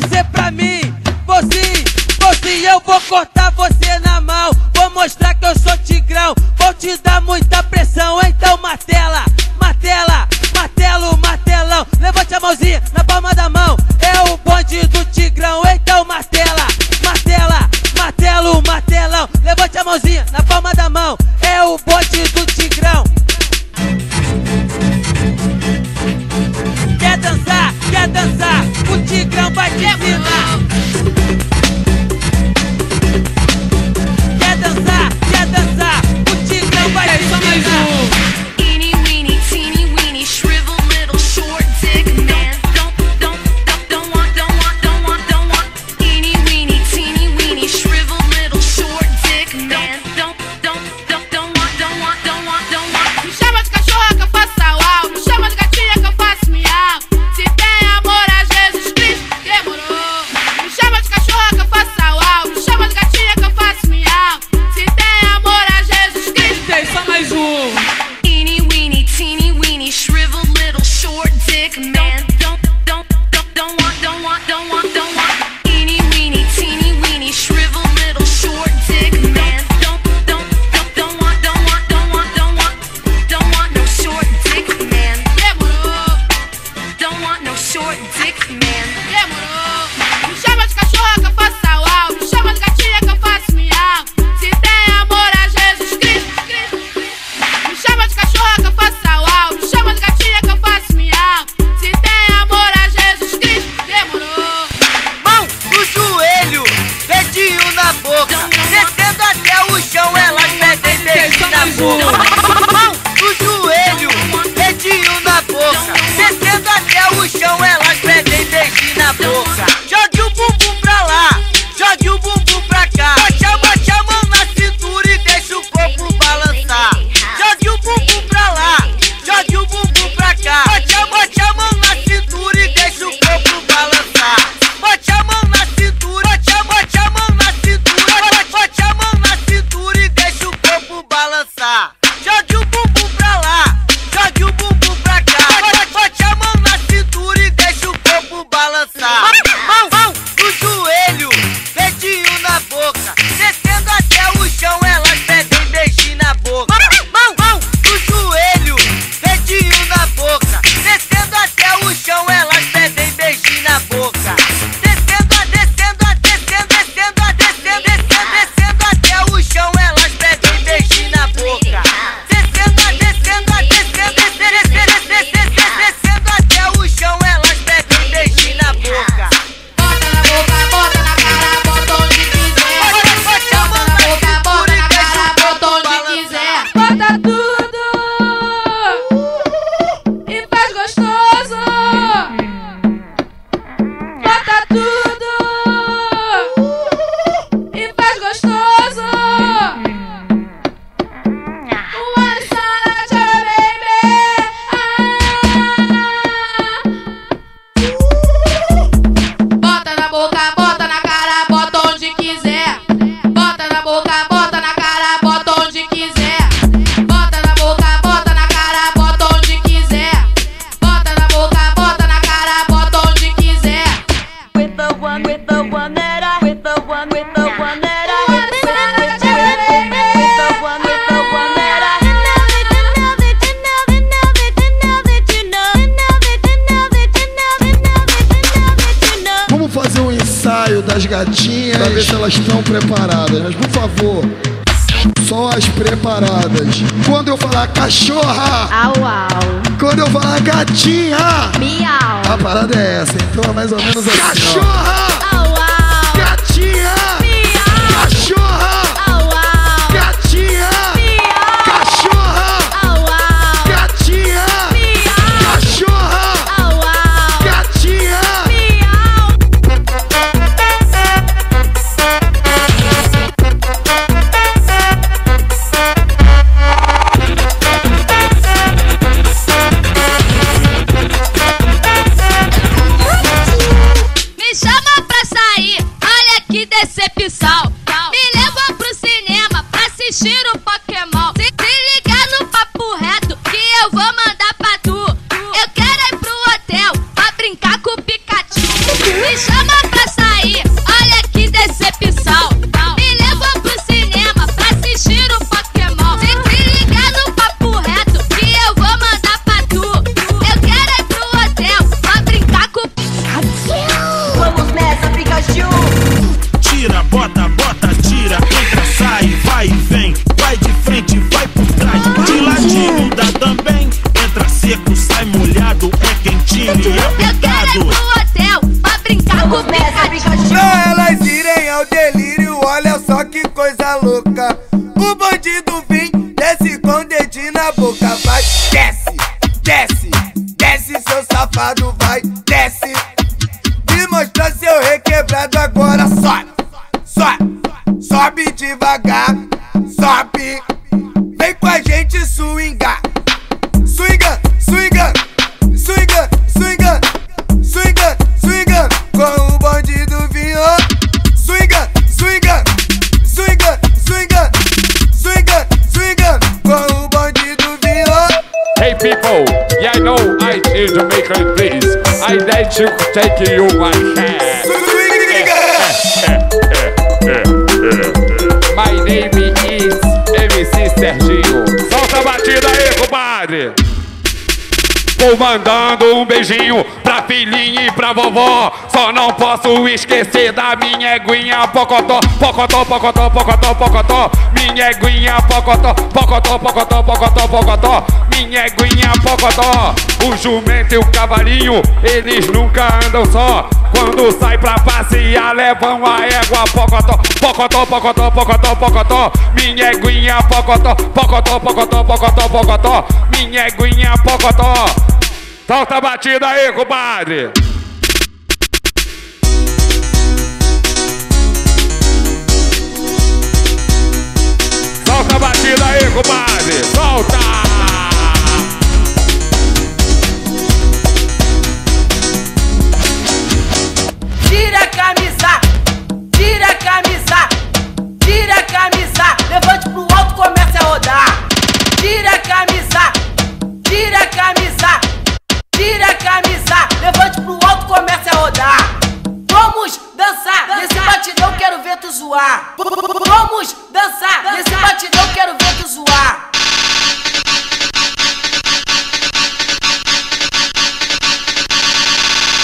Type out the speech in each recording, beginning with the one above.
você pra mim. Vou sim, eu vou cortar você na mão. Vou mostrar que eu sou tigrão. Vou te dar muita pressão, então martelo, martelão. Levante a mãozinha na palma da mão. É o bonde do tigrão, então martelo, martelão. Levante a mãozinha na palma da mão. É o bonde do tigrão. Quer dançar, o tigrão vai te ensinar. Quer dançar, o tigrão vai te ensinar. Chama Pra elas irem ao delírio, olha só que coisa louca. O bonde do vinho desce com o dedinho na boca. Vai, desce, desce, desce, seu safado, vai, desce. E mostra seu requebrado agora. Sobe, sobe, sobe devagar, sobe. Vem com a gente swingar. Swinga, swinga, swinga, swinga, swinga, swinga, com o bonde do vinho. Swinga, swinga, swinga, swinga, swinga, swinga, com o bonde do vinho. Hey people, yeah, I know I is Jamaican, please. I let you take you my hand. Swinga. My name is Mc Serginho. Solta a batida aí, compadre. Vou mandando um beijinho pra filhinha e pra vovó. Só não posso esquecer da minha eguinha Pocotó. Pocotó, Pocotó, Pocotó, Pocotó. Minha eguinha Pocotó. Pocotó, Pocotó, Pocotó, Pocotó. Minha eguinha Pocotó. O jumento e o cavalinho, eles nunca andam só. Quando sai pra passear, levam a égua Pocotó. Pocotó, Pocotó, Pocotó, Pocotó. Minha eguinha Pocotó. Pocotó, Pocotó, Pocotó, Pocotó. Minha eguinha Pocotó. Solta a batida aí, compadre! Solta a batida aí, compadre! Solta! Tira a camisa! Tira a camisa! Tira a camisa! Levante pro alto, comece a rodar! Tira a camisa! Tira a camisa! Tira a camisa, levante pro alto, comece a rodar. Vamos dançar, nesse batidão quero ver tu zoar. Vamos dançar, nesse batidão quero ver tu zoar.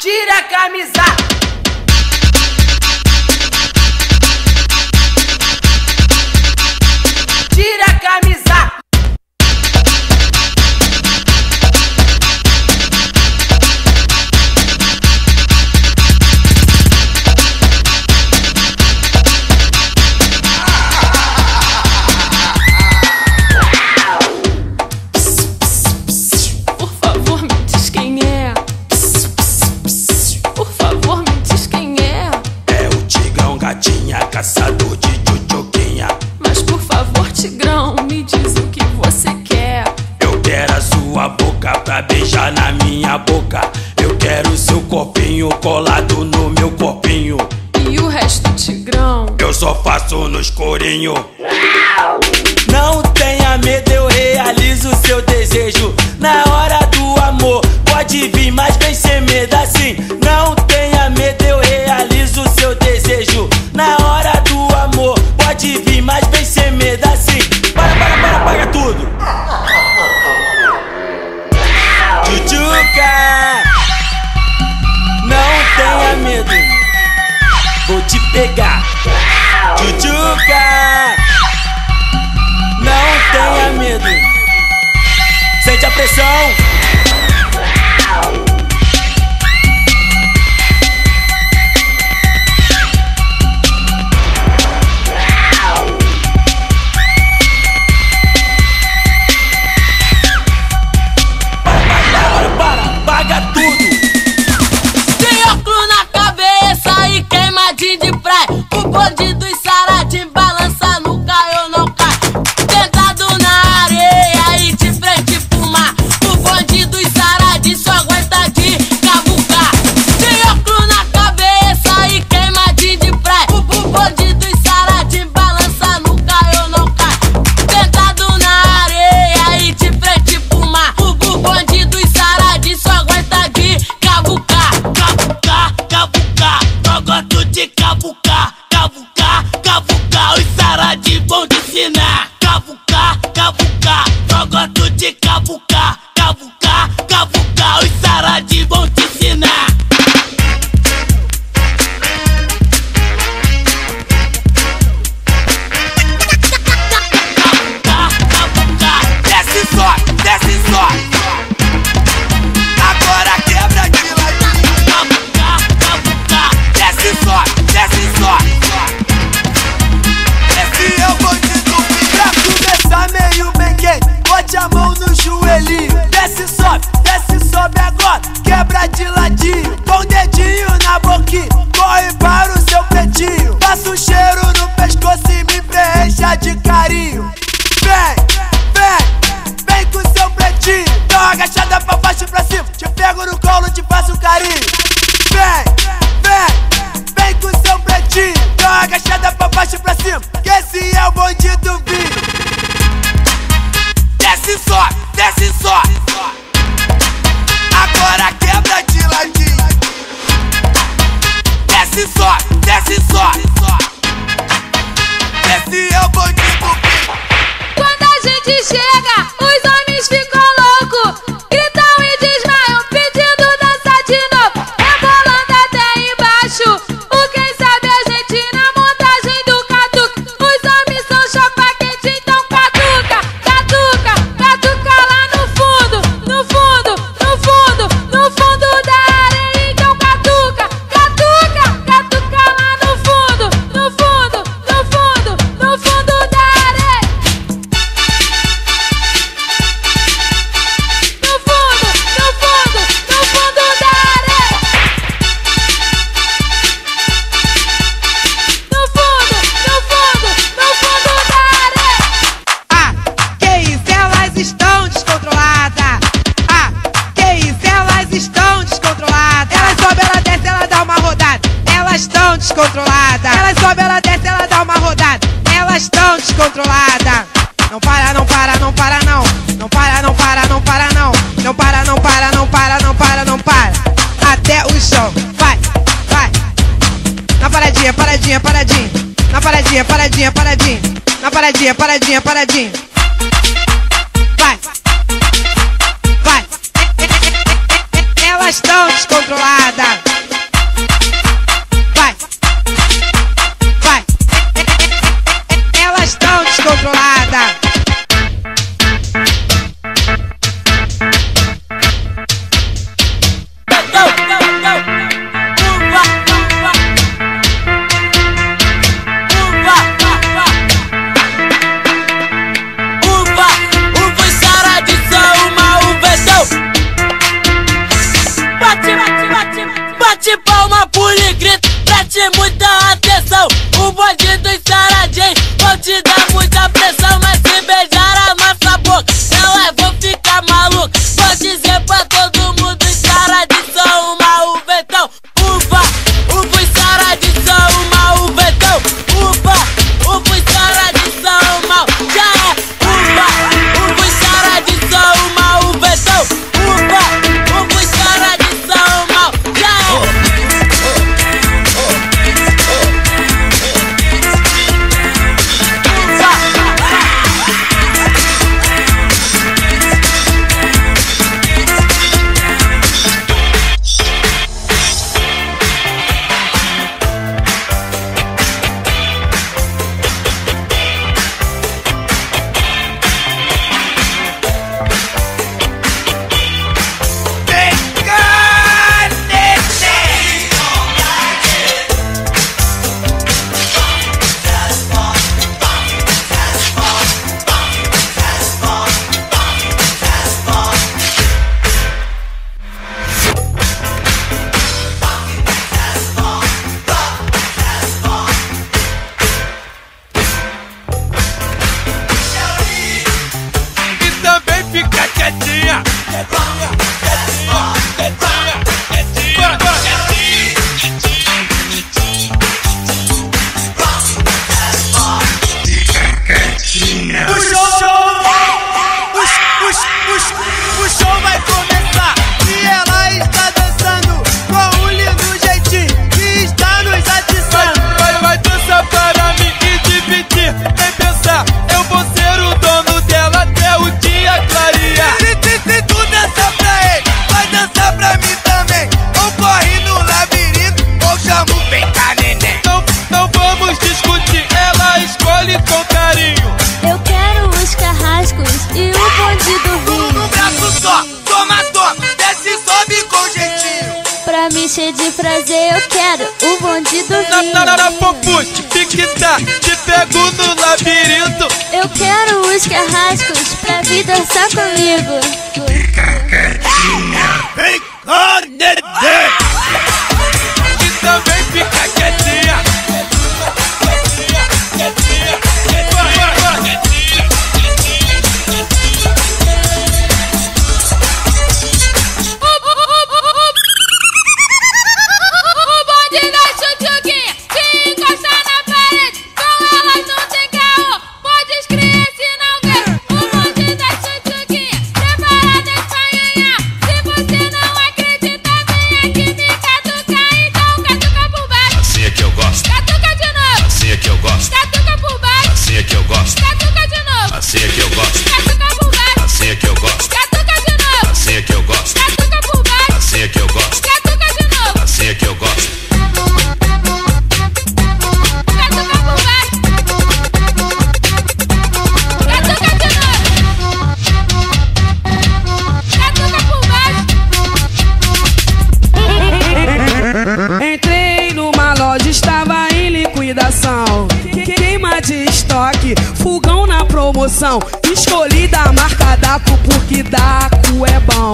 Tira a camisa. Tira a camisa. Caçador de tchutchuquinha. Mas por favor, Tigrão, me diz o que você quer. Eu quero a sua boca pra beijar na minha boca. Eu quero seu corpinho colado no meu corpinho. E o resto, Tigrão? Eu só faço nos corinho. Não tenha medo, eu realizo o seu desejo. Na hora do amor, pode vir, mas vem sem medo assim. Não tenha medo, eu realizo o seu desejo. Na hora do amor, pode vir, mas vem sem medo assim. Para, paga tudo. Tchutchuca, não tenha medo, vou te pegar. Tchutchuca, não tenha medo, sente a pressão. O bonde dos saradim balança, nunca eu não caio. Sentado na areia e de frente pro mar. O bonde dos saradim só aguenta de cavucar. Tem óculo na cabeça e queimadinho de praia. O bonde dos saradim balança, nunca eu não caio. Sentado na areia e de frente pro mar. O bonde dos saradim só aguenta de cavucar. Cavucar, cavucar, só gosto de cavucar. Cavucar, os saradim vão te ensinar. Cavucar, cavucar, só gosto de cavucar. Cavucar, cavucar, os saradim vão te ensinar. Cavucar, cavucar, desce só, desce só. Agora quebra de lado. Cavucar, cavucar, desce só. só, desce só. Esse é o bandido que... Quando a gente chega, os homens ficam loucos, gritam e desmaiam, pedindo dançar de novo, rebolando até embaixo. O quem sabe a gente na montagem do catuca. Os homens são chapa quente, então catuca, catuca, catuca lá no fundo, no fundo, no fundo, no fundo da areia. Então catuca, catuca, catuca lá no fundo, no fundo, no fundo, no fundo da areia. No fundo, no fundo, no fundo da areia. No fundo, no fundo, no fundo da areia. Ah, que isso, elas estão descontroladas. Ah, que isso, elas estão descontroladas. Elas sobe, ela desce, ela dá uma rodada. Elas estão descontroladas. Elas sobe, ela desce, ela dá uma rodada. Elas estão descontroladas. Não para, não para, não para, não. Não para, não para, não para, não. Não para, não para, não para, não para, não para. Até o chão. Vai, vai. Na paradinha, paradinha, paradinha. Na paradinha, paradinha, paradinha. Na paradinha, paradinha, paradinha. Vai, vai. Elas estão descontroladas. Vai, vai. Elas estão descontroladas. Uva e saradiça, uma uva é seu. Bate, bate, bate, bate palma, pule e grita. Preste muita atenção. O bonde dos saradinhos vão te dar muita pressão. Mas se beijar a nossa boca, elas vão ficar malucas. Vou dizer pra todo mundo: os saradinhos são uma uva, então. Uva, uva e saradinhos são uma uva, então. Uva, uva e saradinhos são uma. Já é. Uva, uva e saradinhos são uma uva, então. Uva, uva e saradinhos são uma. Já é. E também fica quietinha. Quietinha, quietinha, quietinha, quietinha, quietinha. O show, o show vai começar. E ela está dançando com um lindo jeitinho que está nos atiçando. Vai dançar para me divertir. Sem pensar, eu vou ser o dono dela até o dia clarear. Se tu dançar pra ele, vai dançar pra mim também. Ou corre no labirinto, ou chama o peita neném. Não vamos discutir, ela escolhe com carinho. Eu quero os carrascos e o bonde do Tudo vinho. num braço só, toma, toma, desce e sobe com jeitinho. Pra me encher de prazer, eu quero o bonde do vinho. Na popuste, piquitá, te pego no labirinto. Eu quero os carrascos pra vir dançar comigo. Vem cá, neném. E também fica quietinha. O bonde da tchutchuquinha se encosta na parede, com elas não tem caô, pode escrever se não vê. O bonde da tchutchuquinha preparadas pra ganhar. Se você não acredita, vem aqui me catucar, então catuca por baixo. loja estava em liquidação. Queima de estoque, fogão na promoção. Escolhida a marca Daco porque Daco é bom.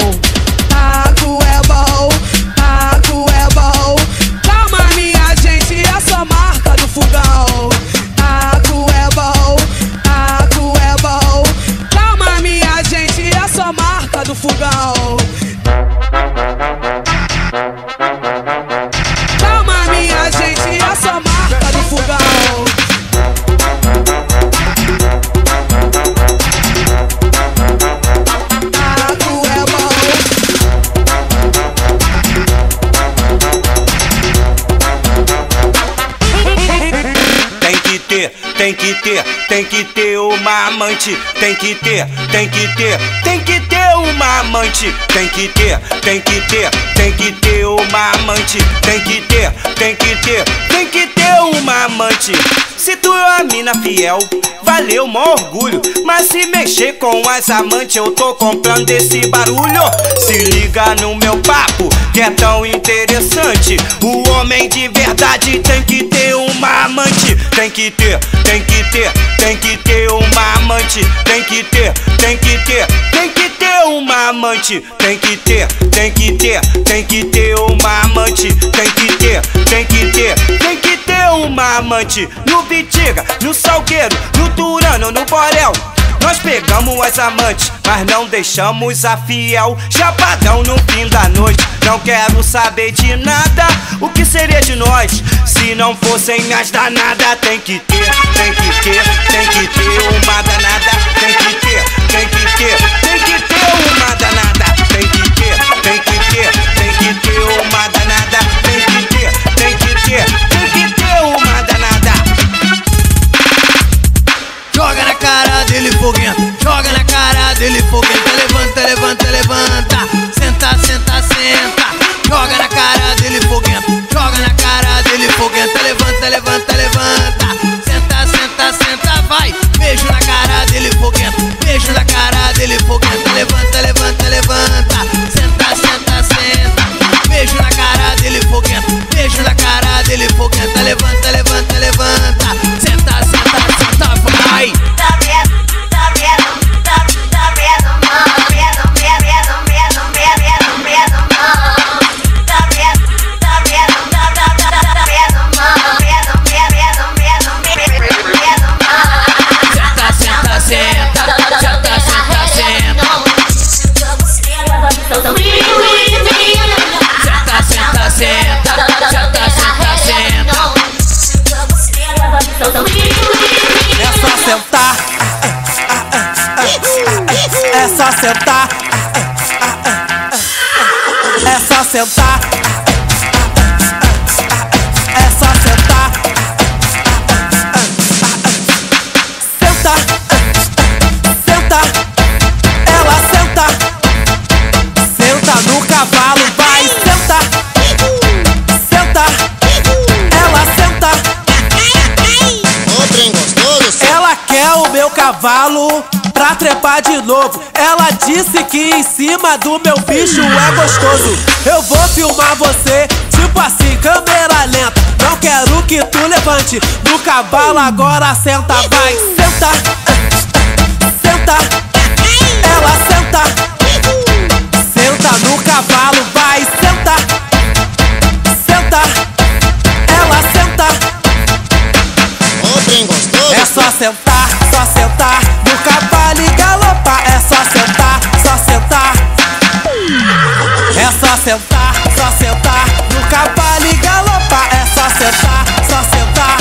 Daco é bom, Daco é bom. Calma minha gente, é só marca do fogão. Daco é bom, Daco é bom. Calma minha gente, é só marca do fogão. Tem que ter uma amante, tem que ter uma amante, tem que ter uma amante, tem que ter uma amante. Se tu é a mina fiel, valeu, mó orgulho. Mas se mexer com as amantes, eu tô comprando esse barulho. Se liga no meu papo, que é tão interessante. O homem de verdade tem que ter uma amante. Tem que ter uma amante. Tem que ter uma amante. Tem que ter uma amante. Tem que ter uma amante. No Vidiga, no Salgueiro, no Turano, no Borel, nós pegamos as amantes, mas não deixamos a fiel. Chapadão no fim da noite, não quero saber de nada. O que seria de nós se não fossem as danadas? Tem que ter uma danada. Tem que ter uma danada. Tem que ter uma danada. Tem que ter uma danada. Joga na cara dele foguento, joga na cara dele foguento. Levanta, levanta, levanta. Senta, senta, senta. Joga na cara dele foguento, joga na cara dele foguento. Levanta, levanta, levanta. Senta, senta, senta, vai. Beijo na cara dele foguento, beijo na cara dele foguento. Levanta, levanta, levanta. Senta, senta, senta. Beijo na cara dele foguento, beijo na cara dele foguento. Levanta, levanta, levanta. Senta, senta, senta, vai. É só sentar, é só sentar, é só sentar, sentar, sentar, ela senta, senta no cavalo, vai sentar, sentar, ela senta. Ô trem gostoso, ela quer o meu cavalo pra trepar de novo. Ela disse que em cima do meu bicho é gostoso. Eu vou filmar você, tipo assim, câmera lenta. Não quero que tu levante no cavalo, agora senta, vai. Senta, senta, ela senta, senta no cavalo, vai. Senta, senta, ela senta. Ô, trem gostoso. É só sentar no cavalo. Só sentar, no cavalo e galopar. É só sentar,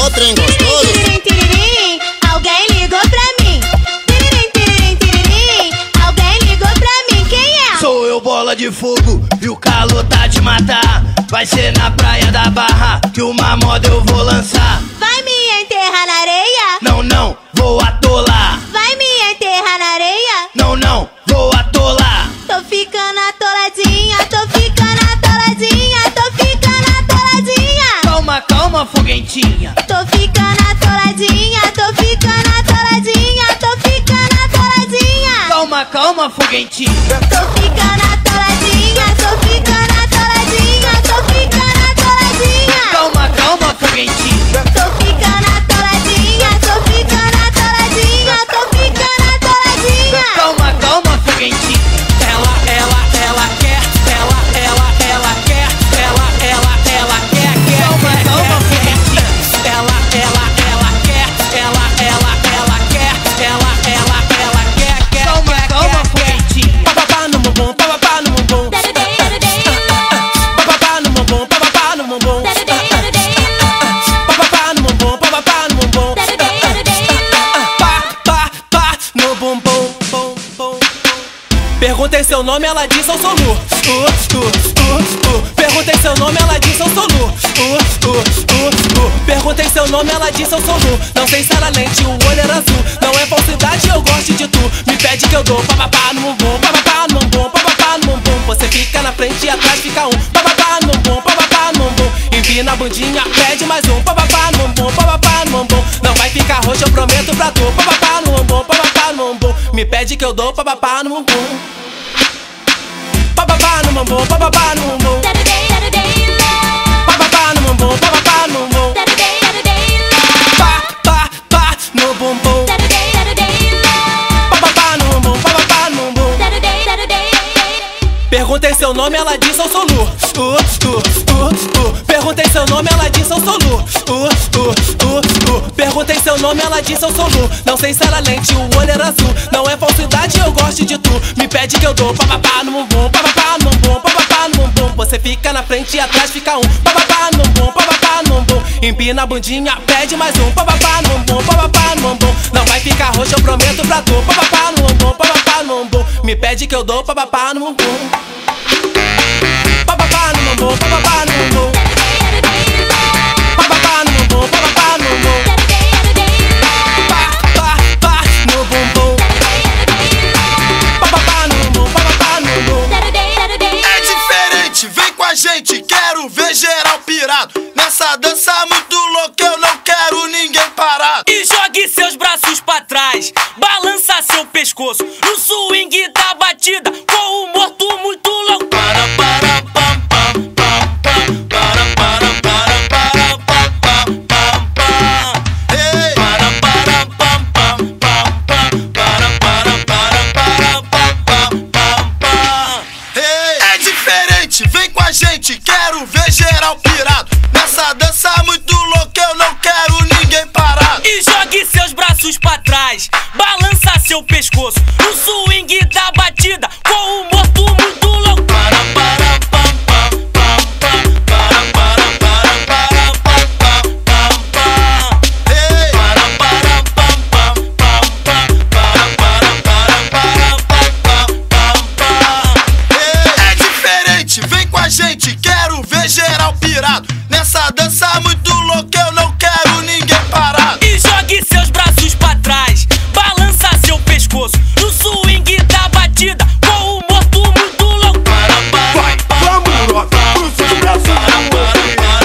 ô trem gostoso. Tiririm, tiririm, alguém ligou pra mim. Tiririm, tiririm, tiririm, alguém ligou pra mim, quem é? Sou eu, Bola de Fogo, e o calor tá de matar. Vai ser na praia da Barra que uma moda eu vou lançar. Vai me enterrar na areia? Não, não, vou atolar. Vai me enterrar na areia? Não, não, vou atolar. Tô ficando atoladinha, tô ficando atoladinha, tô ficando atoladinha. Calma, calma, foguentinha. Tô ficando atoladinha, tô ficando atoladinha, tô ficando atoladinha. Calma, calma, foguentinha. Tô ficando atoladinha, tô ficando atoladinha, tô ficando atoladinha. seu nome, ela disse eu sou Lu. Perguntei seu nome, ela disse eu sou Lu. Perguntei seu nome, ela disse eu sou Lu. Não sei se era lente, o olho era azul. Não é falsidade, eu gosto de tu. Me pede que eu dou, papapá no bumbum, papapá no bumbum, papapá no bumbum. Você fica na frente e atrás fica um, papapá no bumbum, papapá no bumbum. Empina a bundinha, pede mais um, papapá no bumbum, papapá no bumbum. Não vai ficar roxo, eu prometo pra tu, papapá no bumbum, papapá no bumbum. Me pede que eu dou, papapá no bumbum, papapá no bumbum, papapá no bumbum, papapá no bumbum, papapá no bumbum, pá, pá, pá no bumbum, papapá no bumbum, papapá no bumbum. Perguntei seu nome, ela disse eu sou Lu. Perguntei seu nome, ela disse eu sou Lu. Perguntei seu nome, ela disse eu sou Lu. Não sei se era lente, o olho era azul. Não é falsidade, eu gosto de tu. Me pede que eu dou, papapá no bumbum, papapá no bumbum, papapá no bumbum. Você fica na frente e atrás fica um, papapá no bumbum, papapá no bumbum. Empina a bundinha, pede mais um, papapá no bumbum, papapá no bumbum. Não vai ficar roxo, eu prometo pra tu, papapá no bumbum, papapá no bumbum. Me pede que eu dou, papapá no bumbum, papapá no bumbum, papapá no bumbum, papapá no bumbum, papapá no bumbum, pá, pá no bumbum, papapá no bumbum, papapá no bumbum. É diferente, vem com a gente, quero ver geral pirado nessa dança muito louca, eu não quero ninguém parado. E jogue seus braços pra trás, balança seu pescoço no swing da batida com o morto muito louco. Para, para, pam, pam, pam, pam. Para, para, pam, pam. Ei, para, pam, pam, pam. Para, pam. Ei, é diferente, vem com a gente, quero ver geral pirado nessa dança muito louca, eu não quero ninguém parado. E jogue seus braços pra trás, balança seu pescoço no swing da batida com o morto muito louco. É diferente, vem com a gente, quero ver geral pirado nessa dança muito louca, eu não quero ninguém parado. E jogue seus braços pra trás, balança seu pescoço no swing da batida com o morto muito louco. Vai, vamos, roda os seus braços no outro. Você tinha que ir devagarinho, dá uma quebradinha e sobe de barra.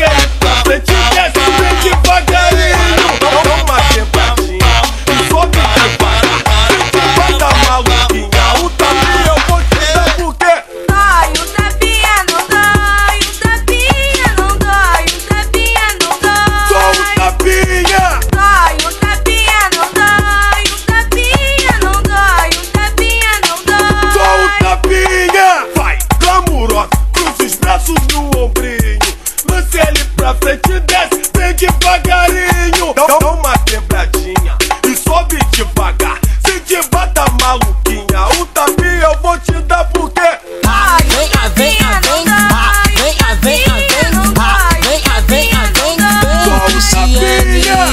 Vai dar maluquinha, o tapinha eu vou te dar porque dói, o tapinha não dói, o tapinha não dói, o tapinha não dói. Só o tapinha. Dói, o tapinha não dói, o tapinha não dói, o tapinha não dói. Só o tapinha. Vai, camurota, cruza os braços no ombrinho, lance ele pra frente e desce bem devagarinho. Dá uma quebradinha e sobe devagar. Se te bata maluquinha, o tapinha eu vou te dar porque dói, o tapinha não dói, o tapinha não dói, o tapinha não dói. Só o tapinha.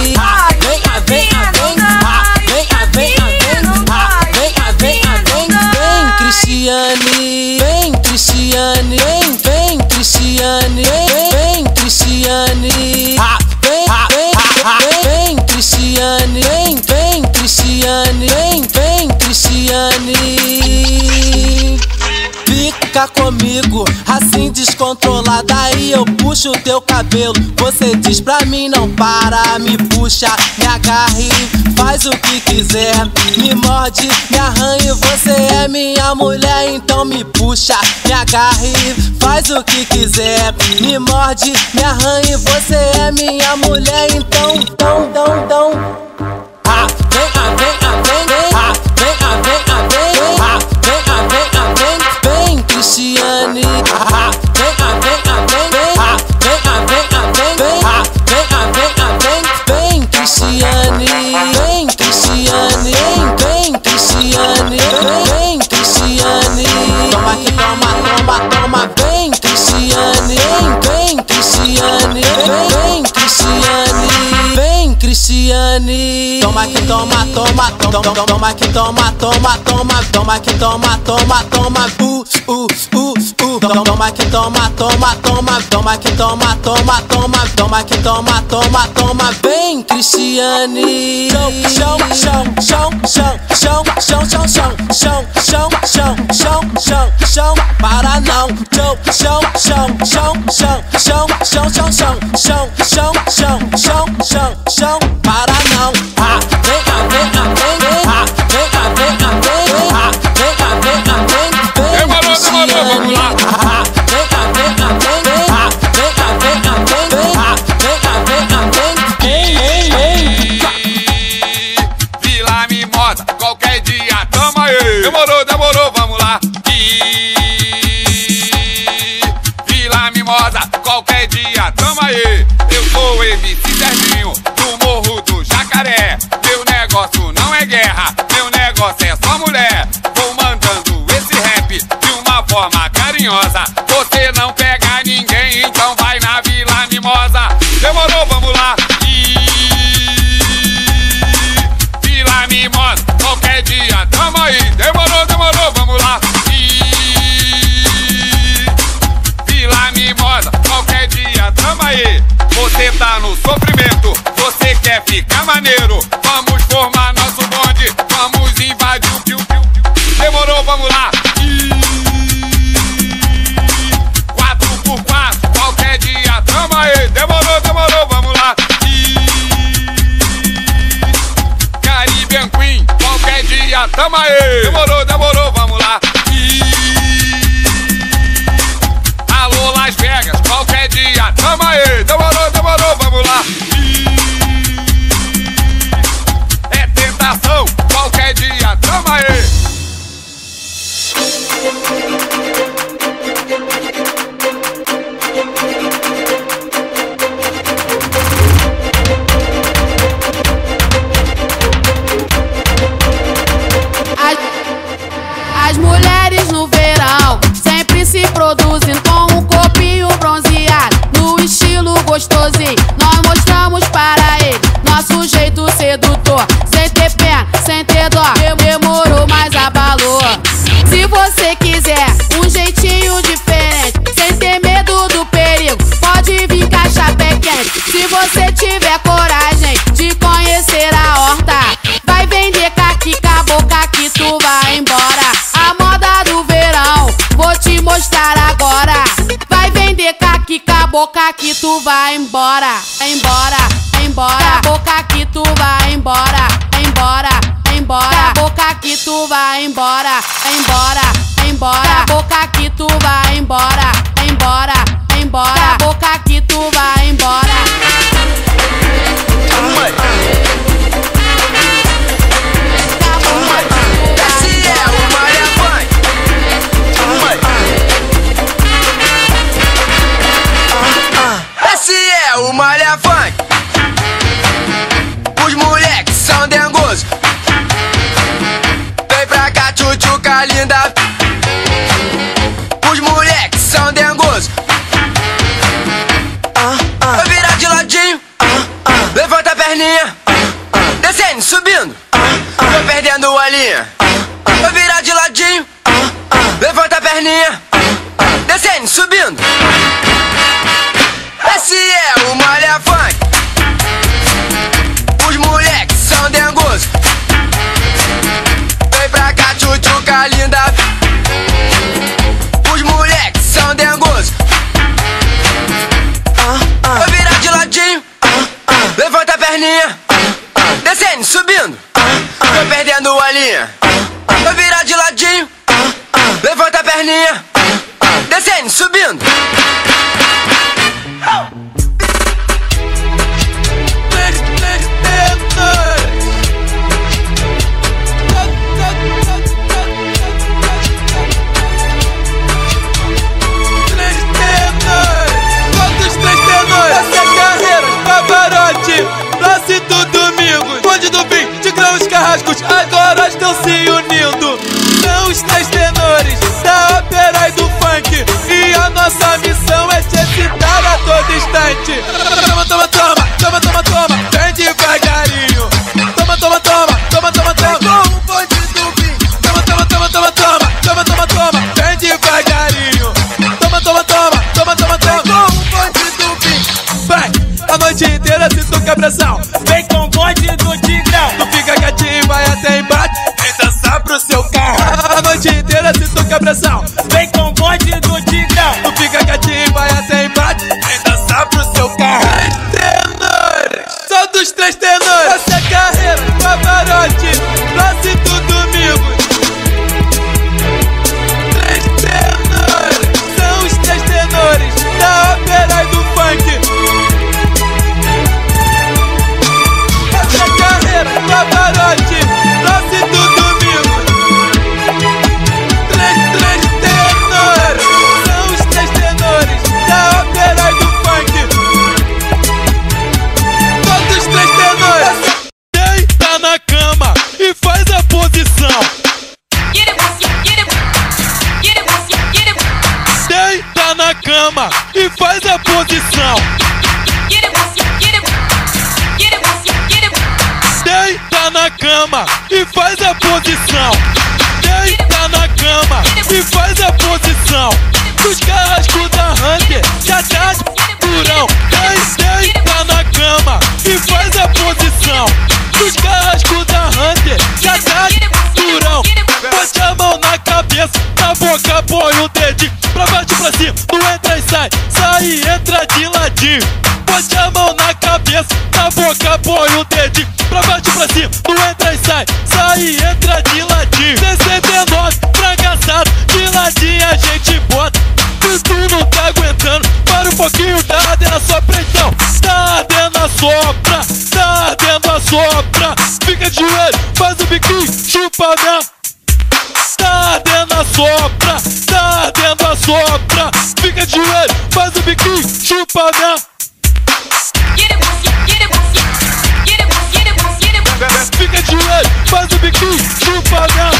Vem, Cristiane, vem, Cristiane, vem, Cristiane, vem, Cristiane, vem, Cristiane, vem, Cristiane, vem, Cristiane. Fica comigo, assim descontrolada, e eu puxo o teu cabelo. Você diz pra mim não para, me puxa, me agarre, faz o que quiser, me morde, me arranhe. Você é minha mulher, então me puxa, me agarre, faz o que quiser, me morde, me arranhe. Você é minha mulher, então dão, dão, dão. Ah, vem, ah, vem, ah, vem, vem, ah, vem, ah, vem, ah, vem, ah, vem, ah, vem, ah, vem. Cristiane, vem, vem, vem, Cristiane, vem, Cristiane, vem, Cristiane, vem, Cristiane. Toma que toma, toma, toma, vem, Cristiane, vem, Cristiane, vem, Cristiane, vem, Cristiane. Cristiane. Toma que toma, toma, toma, toma que toma, toma, toma, toma que toma, toma, toma, toma que toma, toma, toma, toma que toma, toma, toma, toma que toma, toma, toma, vem Cristiane. Chão, chão, chão, chão, chão, chão, chão, chão, chão, chão, chão, chão, chão, chão, para não. Chão, chão, chão, chão, chão, chão, chão, chão, chão, chão, chão, chão, chão, chão, chão, para não. Ah, vem, ah, vem, ah, vem, vem, ah, vem, ah, vem, ah, vem, ah, vem, ah, vem, ah, vem, vem, Cristiane. Ah, vem, ah, vem, ah, vem, vem, ah, vem, ah, vem, ah, vem, vem, ah, vem, ah, vem, ah, vem. Ei, ei, ei, Vila me mota, qualquer dia, tamo aí. Demorou, demorou, vamos lá. Qualquer dia, tamo aí. Eu sou o Mc Serginho, do Morro do Jacaré. Meu negócio não é guerra, meu negócio é só mulher. Vou mandando esse rap de uma forma carinhosa. Você não pega ninguém, então vai na Vila Mimosa. Demorou, vamos lá. Vila Mimosa, qualquer dia, tamo aí. Demorou, demorou, vamos lá. Qualquer dia, tamo aí. Você tá no sofrimento, você quer ficar maneiro. Vamos formar nosso bonde, vamos invadir o piu-piu. Demorou, vamos lá. 4x4, qualquer dia, tamo aí. Demorou, demorou, vamos lá. Caribbean Queen, qualquer dia, tamo aí. Demorou, demorou, vamos lá. Alô, Las Vegas, qualquer dia, tamo aí, demorou, demorou, vamos lá. É tentação, qualquer dia, tamo aí. As mulheres no verão sempre se produzem com um corpinho bronzeado, no estilo gostosinho. Nós mostramos para ele nosso jeito sedutor, sem ter pena, sem ter dó. Demorou, mas abalou. Se você quiser um jeitinho diferente, sem ter medo do perigo, pode vir com a chapa quente. Se você tiver coragem de conhecer a horta, vai vender caqui com a boca que tu vai embora. Te mostrar agora. Vai vender caqui com a boca que tu vai embora. Embora, embora, boca que tu vai embora. Embora, embora, boca que tu vai embora. Embora, embora, boca que tu vai embora. Embora, embora, boca que tu vai embora. O malha funk, os moleques são dengosos. Vem pra cá, tchutchuca linda. Os moleques são dengosos. Vai virar de ladinho, levanta a perninha, descendo, subindo, tô perdendo a linha. Vai virar de ladinho, levanta a perninha, descendo, subindo. Esse é o malha funk. Os moleques são dengosos. Vem pra cá, tchutchuca linda. Os moleques são dengosos. Vai virar de ladinho, levanta a perninha, descendo, subindo, tô perdendo a linha. Vai virar de ladinho, levanta a perninha, descendo, subindo. Plácido Domingos, Bonde do Vinho, Tigrão, os carrascos agora estão se unindo. São os três tenores da ópera e do funk, e a nossa missão é te excitar a todo instante. a noite inteira sinto que é pressão. Vem com o bonde do tigrão, tu fica quietinho, vai até embate, vem dançar pro seu carro. A noite inteira sinto que é pressão. Vem com o bonde do tigrão, tu fica quietinho, vai até embate, vem dançar pro seu carro. Tenores, só dos três tenores, essa carreira, camarote, nasce do domingo. Três tenores, são os três tenores da ópera e do funk. Camarote, nasce do domingo. Três tenores, são os três tenores da ópera e do funk. Todos os três tenores. Deita na cama e faz a posição. Deita na cama e faz a posição. Deita na cama e faz a posição. Deita na cama e faz a posição. Dos carrascos da Hunter, já tá de Turão. Deita na cama e faz a posição. Dos carrascos da Hunter, já tá de Turão. Bote a mão na cabeça, na boca põe o dedinho. Pra baixo pra cima, tu entra e sai, sai e entra de ladinho. Bote a mão na cabeça, na boca põe o dedinho. Pra baixo pra cima, tu entra e sai, sai e entra de ladinho. 69, fracassado, de ladinho a gente bota. Se tu não tá aguentando, para um pouquinho, tá ardendo a sua pressão. Tá ardendo a sopra, tá ardendo a sopra. Fica de joelho, faz o biquinho, chupa minha. Tá ardendo a sopra, tá ardendo a sopra. Fica de joelho, faz o biquinho, chupa minha. Fica de joelho, faz o biquinho, chupa minha.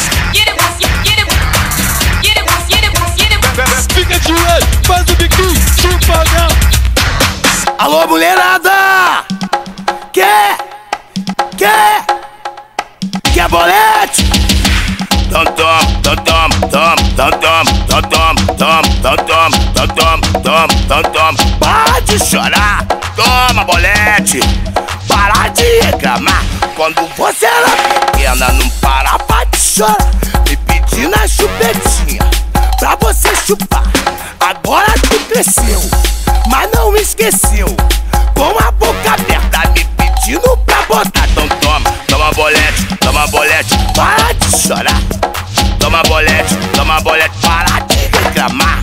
Fica de joelho, faz o biquinho, chupa minha. Alô, mulherada! Quer bolete? Tom, tom, tom, tom, tom, tom, tom, tom, tom, tom, tom, tom, tom, tom, tom. Para de chorar, toma bolete. Para de reclamar. Quando você era pequena, não parava de chorar, me pedindo a chupetinha pra você chupar. Agora tu cresceu, mas não esqueceu, com a boca aberta me pedindo pra botar. Então toma, toma bolete, toma bolete. Para de chorar, toma bolete, para de reclamar.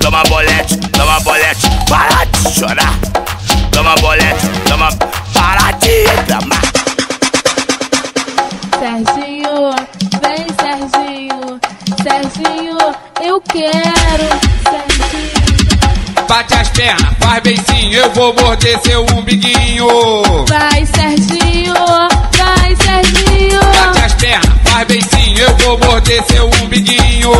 Toma bolete, para de chorar. Toma bolete, toma, para de reclamar. Serginho, vem Serginho, Serginho, eu quero, Serginho. Bate as pernas, faz beicinho, eu vou morder seu umbiguinho. Vai Serginho, vai Serginho. Bate as pernas, faz beicinho, eu vou morder seu umbiguinho.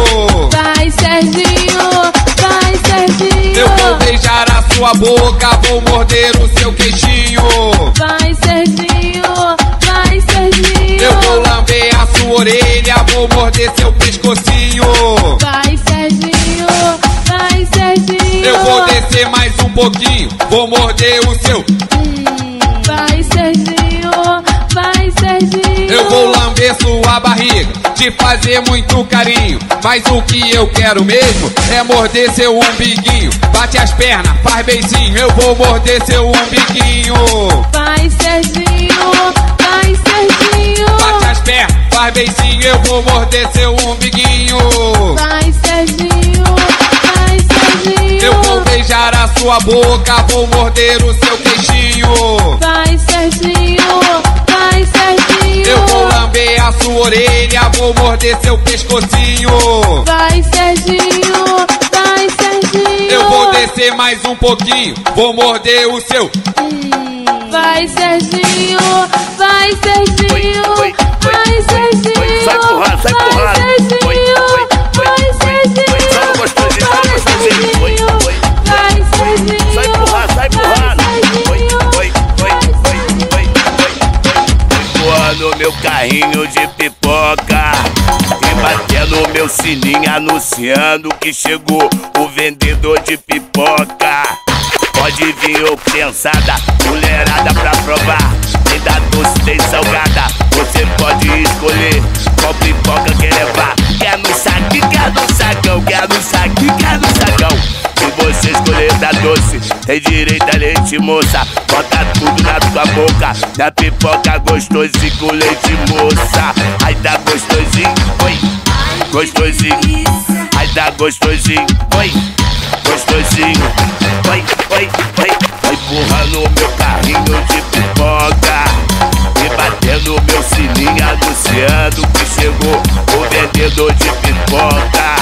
Vai Serginho, vai Serginho. Eu vou beijar a sua boca, vou morder o seu queixinho. Vai Serginho, vai Serginho. Eu vou lamber a sua orelha, vou morder seu pescocinho. Vai Serginho, vai Serginho. Eu vou descer mais um pouquinho, vou morder o seu. Vai Serginho, vai Serginho. Eu vou lamber sua barriga, te fazer muito carinho, mas o que eu quero mesmo é morder seu umbiguinho. Bate as pernas, faz beicinho, eu vou morder seu umbiguinho. Vai Serginho, vai Serginho. Bate as pernas, faz beicinho, eu vou morder seu umbiguinho. Vai Serginho, vai Serginho. Eu vou beijar a sua boca, vou morder o seu queixinho. Vai Serginho, vai Serginho. Eu vou lamber a sua orelha, vou morder seu pescocinho. Vai Serginho, vai Serginho. Eu vou descer mais um pouquinho, vou morder o seu. Vai Serginho, vai Serginho. Vai Serginho, sai porrada, sai porrada. Vai Serginho, só gostosinho, só gostosinho. Vai Serginho, sai porrada, sai porrada. No meu carrinho de pipoca e batendo meu sininho, anunciando que chegou o vendedor de pipoca. Pode vir ô criançada, mulherada pra provar. Tem da doce, tem salgada, você pode escolher qual pipoca quer levar. Quer no saque, quer no sacão, quer no saque, quer no sacão. Se você escolher da doce, tem direito a leite moça. Bota tudo na tua boca, na pipoca gostosinho com leite moça. Aí dá gostosinho, oi, gostosinho. Aí dá gostosinho, oi, gostosinho. Oi, oi, oi. Vai empurrando o meu carrinho de pipoca e batendo o meu sininho anunciando que chegou o vendedor de pipoca.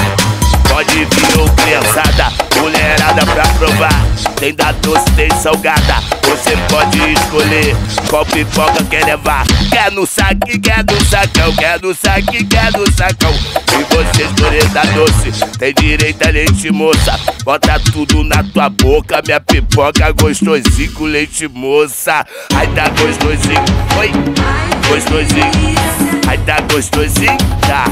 Pode vir ô criançada, mulherada pra provar. Tem da doce, tem salgada, você pode escolher qual pipoca quer levar. Quer no saque, quer no sacão, quer no saque, quer no sacão. Se você escolher da doce, tem direito a leite moça. Bota tudo na tua boca, minha pipoca gostosinho com leite moça. Aí tá gostosinho, oi, gostosinho. Aí tá gostosinho, tá,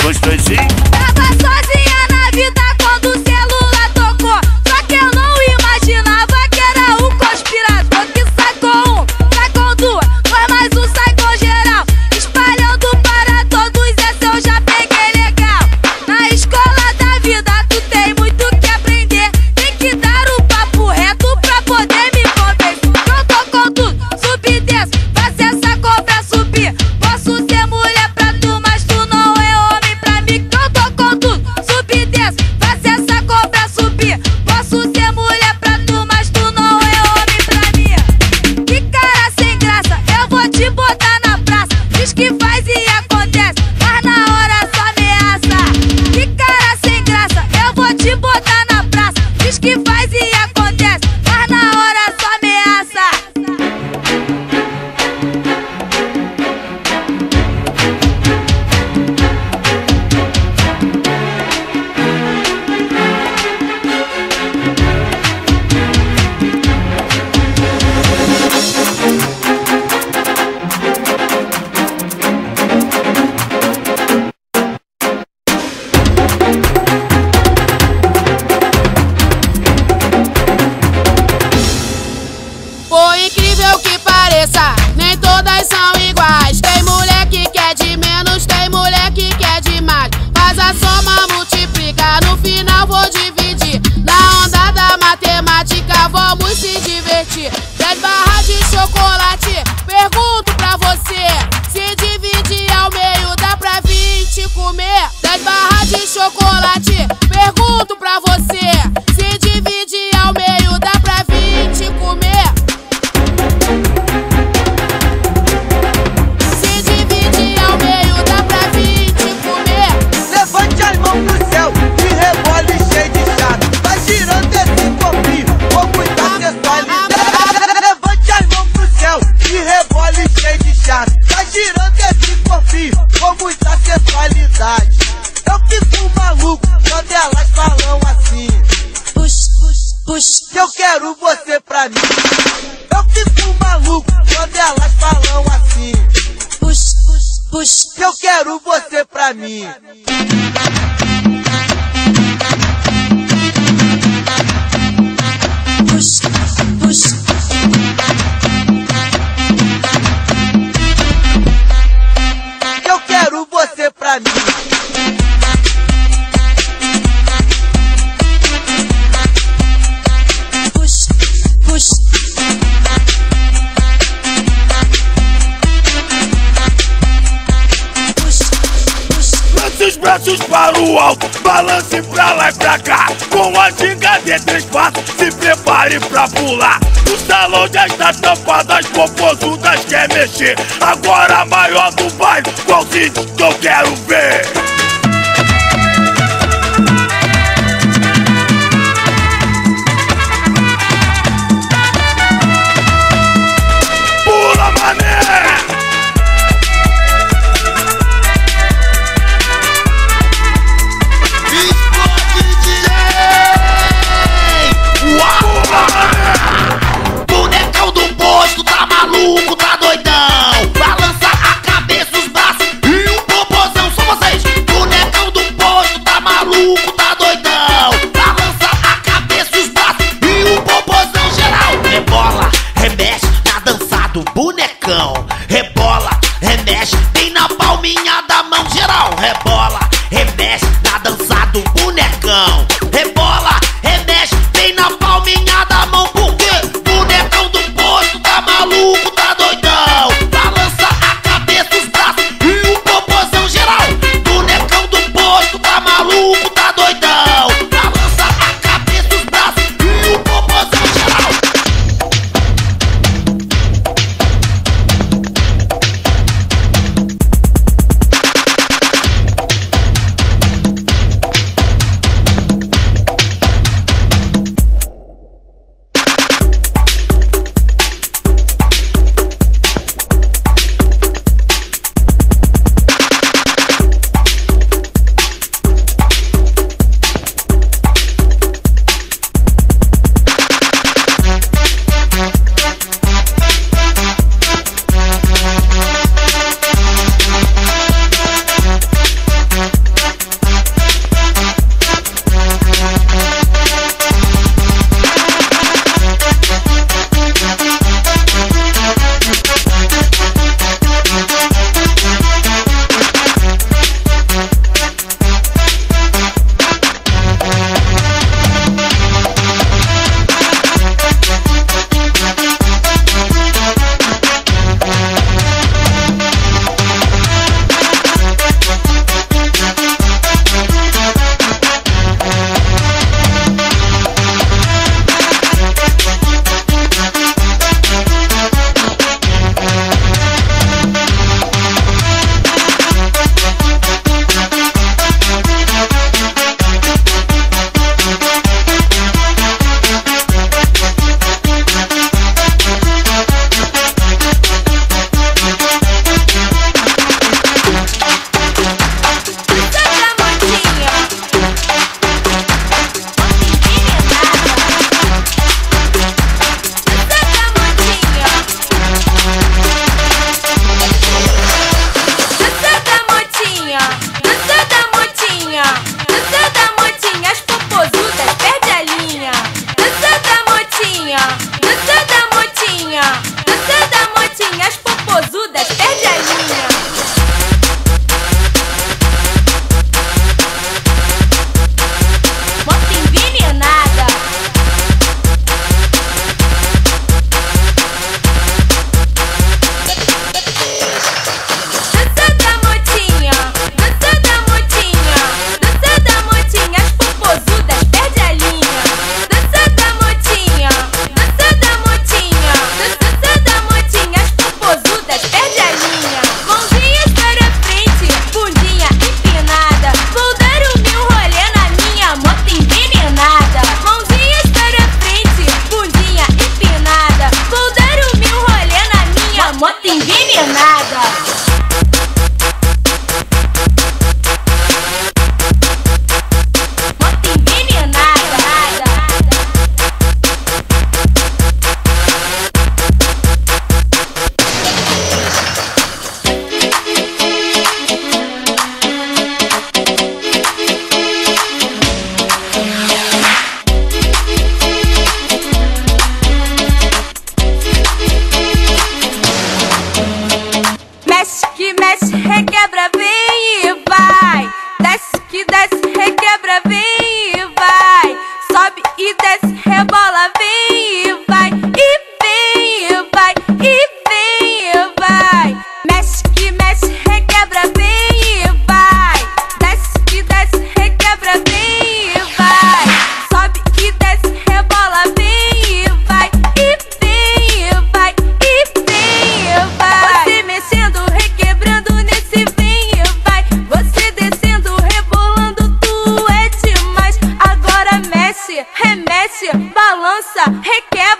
gostosinho. Tava sozinha na vida quando o celular tocou, só que eu não imaginava que era um conspirador que sacou um, sacou duas, foi mais um sacou geral, espalhando para todos. Essa eu já peguei legal. Na escola da vida tu tem muito que aprender, tem que dar um papo reto pra poder me convencer. Eu tô com tudo, subi desço, faço essa cobra subir. Posso ser mulher pra tu, mas tu não é homem pra mim. Eu tô com tudo, subi desço, faço essa cobra subir. Posso ser mulher pra tu, mas tu não é homem pra mim. Que cara sem graça, eu vou te botar na praça. Diz que faz e acontece, mas na hora só ameaça. Que cara sem graça, eu vou te botar na praça. Diz que faz e acontece, mas na hora só ameaça. Por incrível que pareça, nem todas são iguais. Tem mulher que quer de menos, tem mulher que quer de mais. Faz a soma, multiplica, no final vou dividir. Na onda da matemática vamos se divertir. 10 barras de chocolate, pergunto pra você, se dividir ao meio dá pra 20 comer? 10 barras de chocolate, pergunto pra você, se dividir ao meio dá pra 20 comer? Se dividir ao meio dá pra 20 comer. Levante as mãos pro céu e rebole cheio de chave. Vai girando esse copinho, vou cuidar que é só liderar. Levante as mãos pro céu e rebole cheio de chave. Vai girando esse copinho, vou cuidar sexualidade. Eu fico maluco quando elas falam assim. Puxa, puxa, puxa, eu quero você pra mim. Eu fico maluco quando elas falam assim. Puxa, puxa, puxa, eu quero você pra mim. Puxa, puxa, eu quero você pra mim. Os braços para o alto, balance pra lá e pra cá. Com a ginga de 3 passos, se prepare pra pular. O salão já está tampado, as popozudas quer mexer. Agora a maior do bairro, qual sítio que eu quero ver? Pula, mané! Tá doidão, balança a cabeça, os braços e o popozão, só vocês.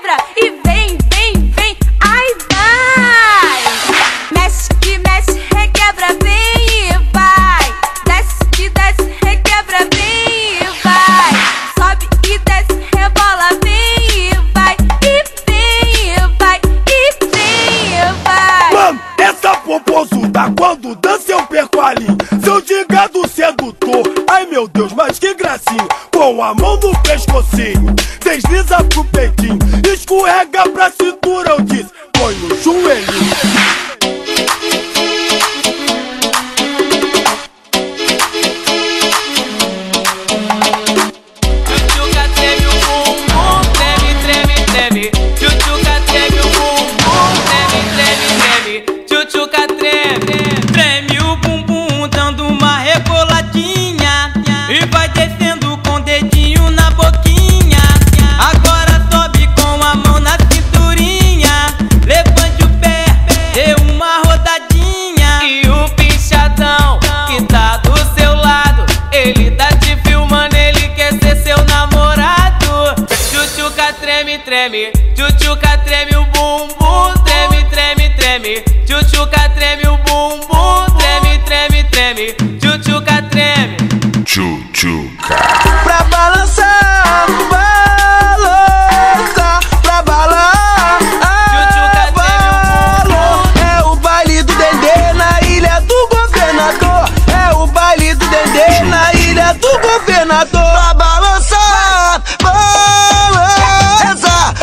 quebra e vem, vem, vem, ai vai. Mexe que mexe, requebra, vem e vai. Desce que desce, requebra, vem e vai. Sobe e desce, rebola, vem e vai. E vem e vai, e vem e vai. Mano, essa popozuda quando dança eu perco a linha. Seu de gado sedutor, ai meu Deus, mas que gracinha. Com a mão no pescocinho, desliza pro peitinho, escorrega pra cintura, eu disse, põe no joelhinho. Tchutchuca treme o bumbum, treme, treme, treme. Tchutchuca treme o bumbum, treme, treme, treme. Tchutchuca treme, treme o bumbum, dando uma recoladinha e vai descendo. Treme, tchutchuca treme o bumbum, treme, treme, treme. Tchutchuca treme o bumbum, treme, treme, treme. Tchutchuca treme. Tchutchuca. Pra balançar, balança, pra balançar. Tchutchuca treme o bumbum. É o baile do Dendê na ilha do governador. É o baile do Dendê na ilha do governador. Pra balançar, balança.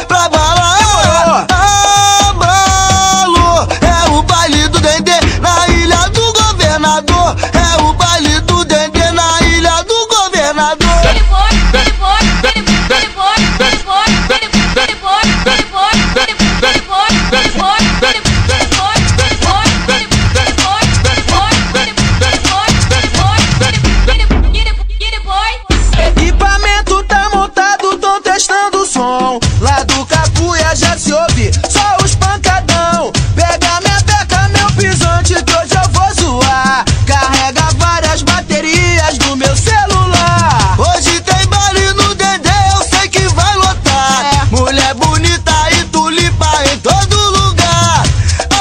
Pra balar, abalo. É o baile do Dendê na ilha do governador. É o baile do Dendê na ilha do governador. Equipamento tá montado, tão testando o som. Lá do Capuia já se ouve só os pancadão. Pega minha peca, meu pisante, que hoje eu vou zoar. Carrega várias baterias no meu celular. Hoje tem baile no Dendê, eu sei que vai lotar. Mulher bonita e tulipa em todo lugar.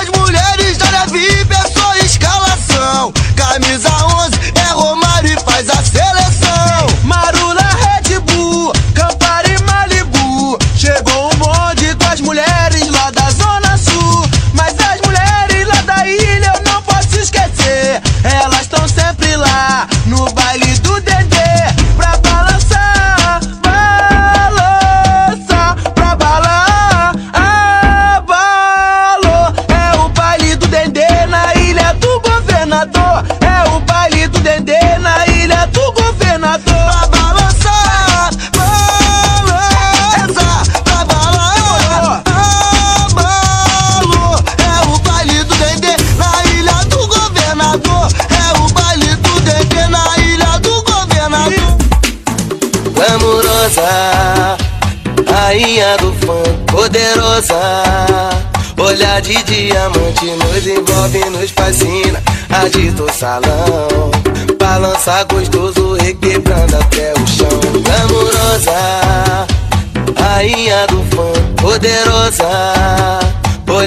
As mulheres da área VIP é só escalação. Camisa 11 é Romário e faz a seleção. Marula, Red Bull, Campari, Malibu. Chegou um bonde com as mulheres lá da Zona Sul. Mas as mulheres lá da ilha eu não posso esquecer. Elas estão sempre lá no baile do Dendê. Pra balançar, balança. Pra balar, abalou. É o baile do Dendê na ilha do governador. É o baile do Dendê na ilha do governador. Pra balançar, balança. Pra balar, abalou. É o baile do Dendê na ilha do governador. É o baile do Dendê na ilha do governador. Glamurosa, rainha do funk, poderosa. Olhar de diamante nos envolve, nos fascina. Agita o salão, balança gostoso, requebrando até o chão. Glamurosa, rainha do funk, poderosa.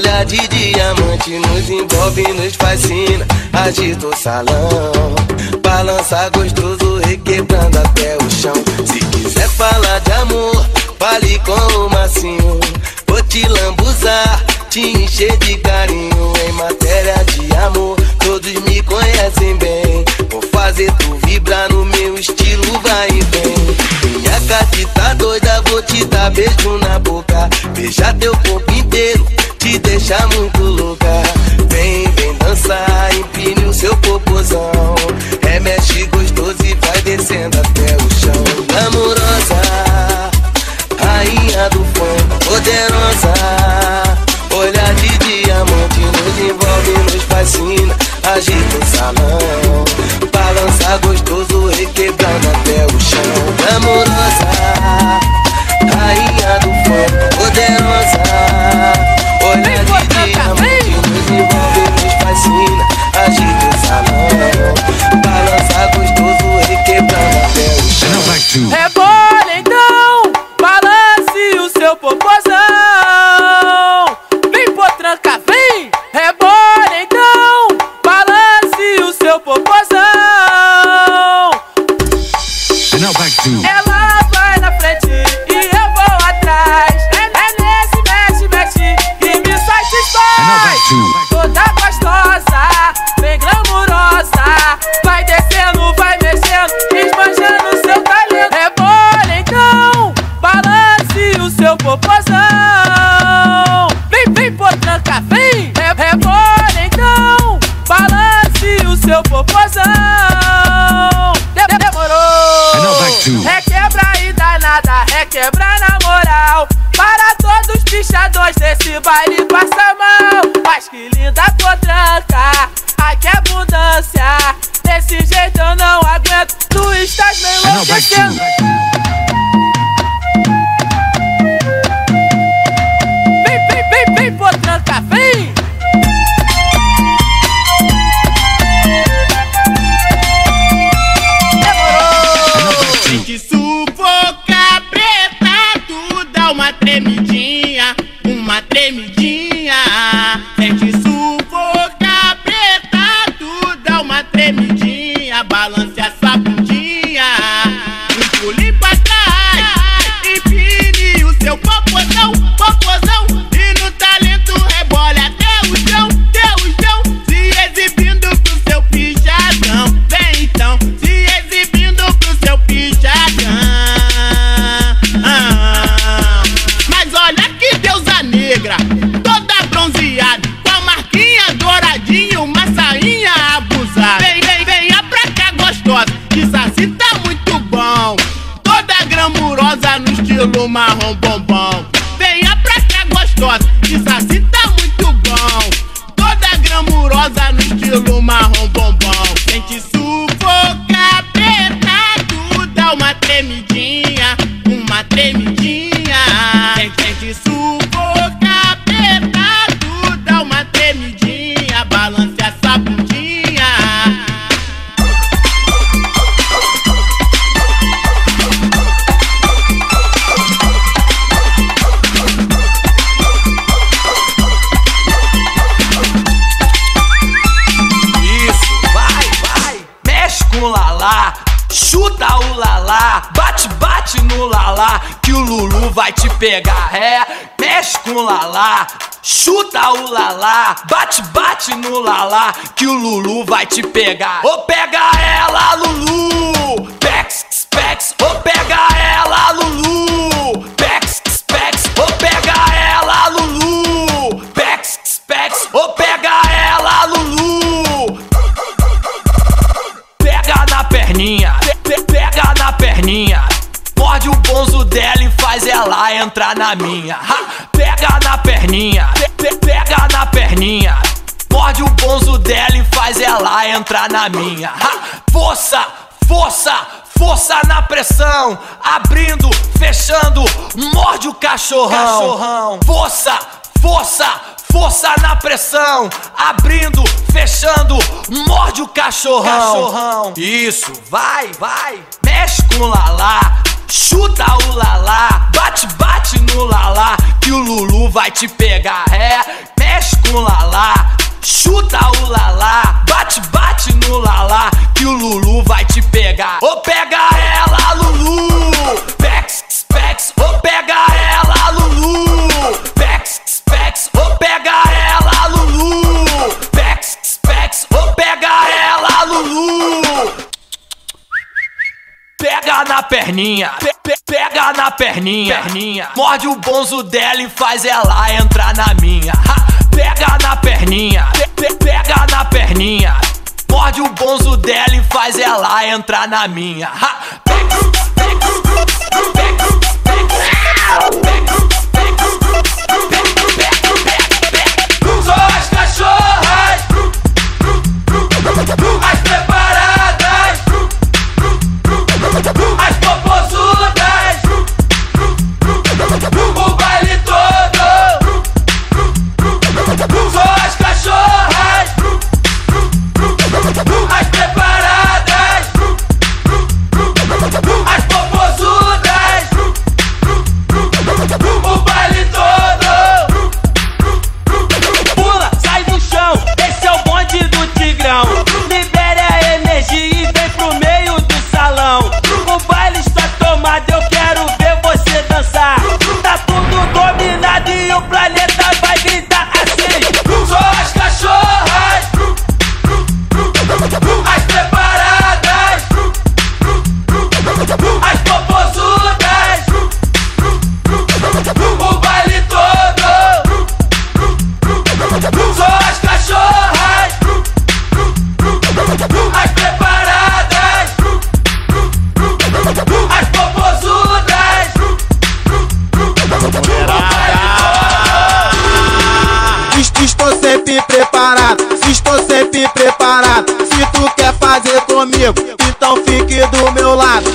Olhar de diamante nos envolve, nos fascina. Agita o salão, balança gostoso, requebrando até o chão. Se quiser falar de amor, fale com o Marcinho. Vou te lambuzar, te encher de carinho. Em matéria de amor, todos me conhecem bem. Vou fazer tu vibrar no meu estilo, vai e vem. Minha catita doida, vou te dar beijo na boca. Beijar teu corpo inteiro, te deixar muito louca. Vem, vem dançar, empine o seu popozão. Remexe gostoso e vai descendo até o chão. Amorosa, rainha do funk, poderosa. Olhar de diamante nos envolve, nos fascina. Agita o salão, balança gostoso, requebrando até o chão. Amorosa, rainha do funk, poderosa. Olhar de diamante nos envolve, nos fascina. Agita o salão, balança gostoso, requebrando até o chão. É bola então, balance o seu popozão. de baile passa mal, mas que linda potranca, aqui é abundância, desse jeito eu não aguento, tu estás me enlouquecendo. Vem, vem, vem, vem potranca, vem! Uma tremidinha, sente sufoca, preta, tu dá uma tremidinha, balance essa bundinha, empule pra trás, empine o seu popozão, popozão, e no talento rebole até o chão, se exibindo pro seu pichadão, vem então, se exibindo pro seu pichadão. Mas olha que Deus negra, toda bronzeada, com a marquinha douradinha, uma sainha abusada. Vem, vem, venha pra cá gostosa, que saci tá muito bom, toda gramurosa no estilo marrom bombom. Venha pra cá gostosa, que saci tá muito bom, toda gramurosa no estilo marrom bombom. Sente sufoca, preta, tu dá uma tremidinha, uma tremidinha. Sente sufoca, preta, tu dá uma tremidinha, balance essa bundinha. Isso, vai, vai, mexe com o lalá, chuta o lalá, bate, bate no lalá, que o Lulu vai te pegar, é, mexe com o lalá, chuta o lalá, bate, bate no lalá, que o Lulu vai te pegar. Ô, pega ela, Lulu, pex, pex, ô, pega ela, Lulu, pex, pex, ô, pega ela, Lulu, pex, pex, ô, pega ela, Lulu, pega na perninha, pega na perninha, morde o bonzo dela e faz ela entrar na minha. Ha! Pega na perninha, pega na perninha, morde o bonzo dela e faz ela entrar na minha. Ha! Força, força, força na pressão, abrindo, fechando, morde o cachorrão. Força, força, força na pressão, abrindo, fechando, morde o cachorrão. Isso, vai, vai, mexe com o lalá, chuta o lalá, bate, bate no lalá, que o Lulu vai te pegar, é, mexe com o lalá, chuta o lalá, bate, bate no lalá, que o Lulu vai te pegar. Ô, pega ela, Lulu, pex, pex, ô, pega ela, Lulu, pex, pex, ô, pega ela, Lulu, pex, pex, ô, pega ela, Lulu. Pega na perninha, pega na perninha, perninha, morde o bonzo dela e faz ela entrar na minha. Ha! Pega na perninha, pega na perninha, morde o bonzo dela e faz ela entrar na minha. Ha! Só as cachorras mais preparadas, as popozudas, o baile todo. Só as cachorras mais preparadas, as popozudas, sempre preparado, se estou sempre preparado. Se tu quer fazer comigo, então fique do meu lado,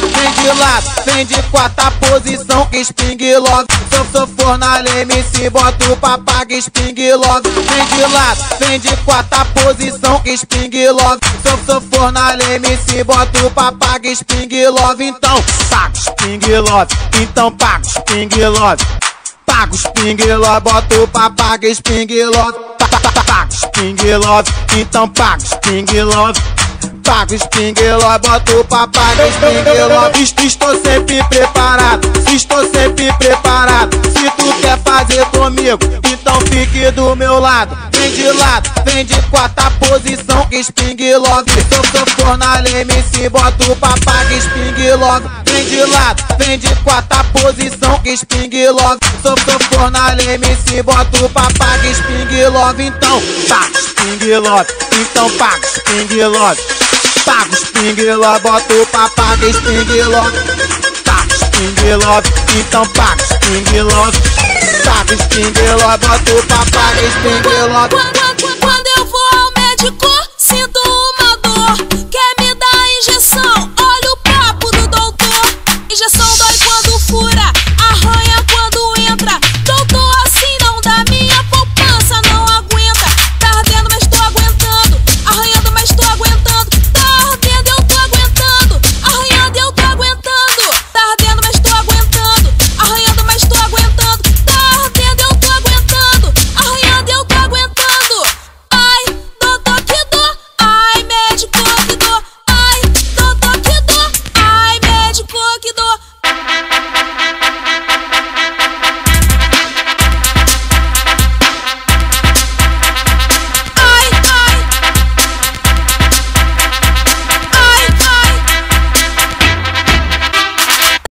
vem de quatro, a posição que Spring Love. Se eu sou fornalha, MC, bota o papaga, Spring Love. Vem de lado, vem de quatro, a posição que Spring Love. Se eu sou fornalha, MC, bota o papaga, Spring Love. Então saco Spring Love, então pago Spring Love. Pago Spring Love, bota o papaga, Spring Love. Pago Spring Love, então pago Spring Love. Pago Spring Love, bota o papaga, Spring Love. Estou sempre preparado, estou sempre preparado. Se tu quer fazer comigo, então fique do meu lado, vem de quatro, a posição que Spring Love. Se eu sou fornalha, MC, bota o papaga, Spring Love. Vem de lado, vem de quatro, a posição que Spring Love. Se eu sou fornalha, MC, bota o papaga, Spring Love. Então pago Spring Love, então pago Spring Love. Pago Spring Love, bota o papaga, Spring Love. Spring Love, então paga Spring Love. Sabe Spring Love, bota o papaga, Spring Love.